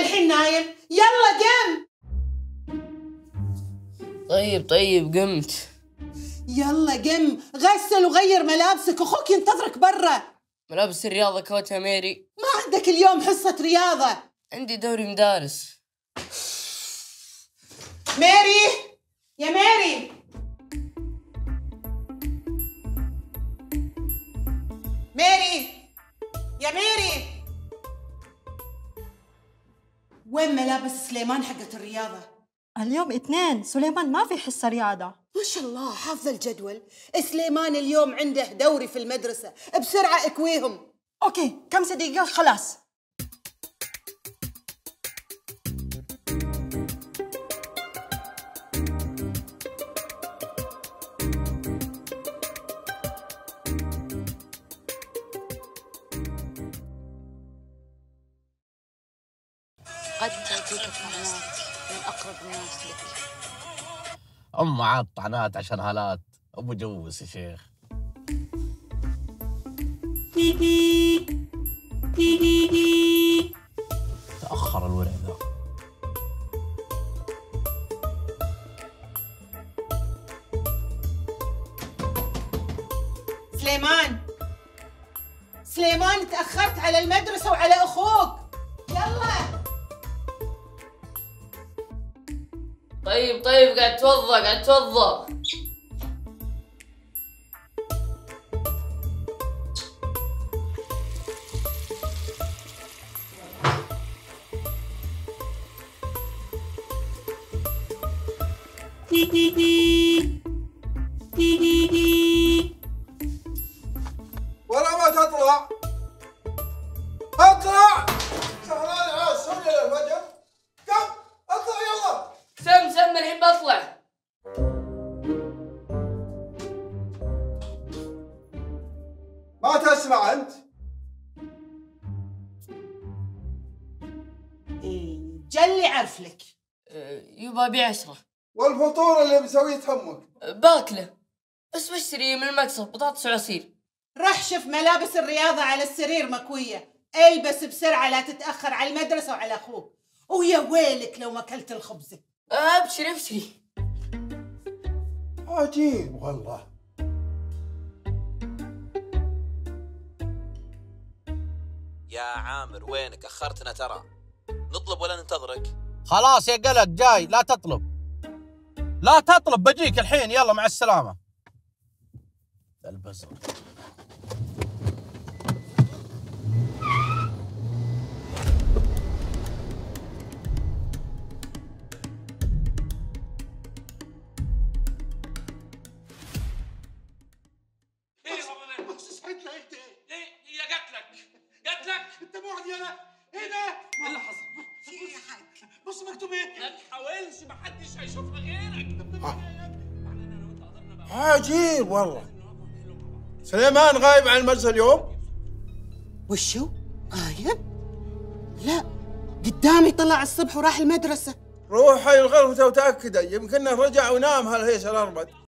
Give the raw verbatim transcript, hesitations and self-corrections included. للحين نايم؟ يلا قم. طيب طيب قمت. يلا قم، غسل وغير ملابسك، اخوك ينتظرك برا. ملابس الرياضة كوتها ميري. ما عندك اليوم حصة رياضة. عندي دوري مدارس. ميري، يا ميري. ميري، يا ميري. وين ملابس سليمان حقت الرياضة؟ اليوم اثنين، سليمان ما في حصة رياضة. ما شاء الله حافظة الجدول. سليمان اليوم عنده دوري في المدرسة، بسرعة اكويهم. اوكي، كم دقيقة خلاص. قد تأتيك الطعنات من أقرب الناس لك. أم عاد طعنات عشان هالات، أبو جوس يا شيخ. تأخر الولع ذا. سليمان، سليمان تأخرت على المدرسة وعلى أخوك. يلا. طيب طيب قاعد توضى قاعد توضى. ولا ما تطلع. اطلع. سهران عاد سجل الفجر. قم اطلع يلا. سم سم الحين بطلع. ما تسمع انت؟ ايه جلي عرف لك. يبا ابيع عشرة. والفطور اللي مسويه تهمك؟ باكله بس بشتري من المكسب بطاطس وعصير. رح شوف ملابس الرياضه على السرير مكويه، البس بسرعه لا تتاخر على المدرسه وعلى اخوك، ويا ويلك لو ما اكلت الخبزه. ابشري ابشري. عجيب والله. يا عامر وينك؟ اخرتنا ترى. نطلب ولا ننتظرك؟ خلاص يا قلق جاي. لا تطلب لا تطلب، بجيك الحين. يلا مع السلامه. البزر. عجيب والله. سليمان غايب عن المدرسة اليوم؟ وشو؟ غايب؟ لا، قدامي طلع الصبح وراح المدرسة. روحي الغرفة وتأكدي، يمكن رجع ونام هالهيش الأربد.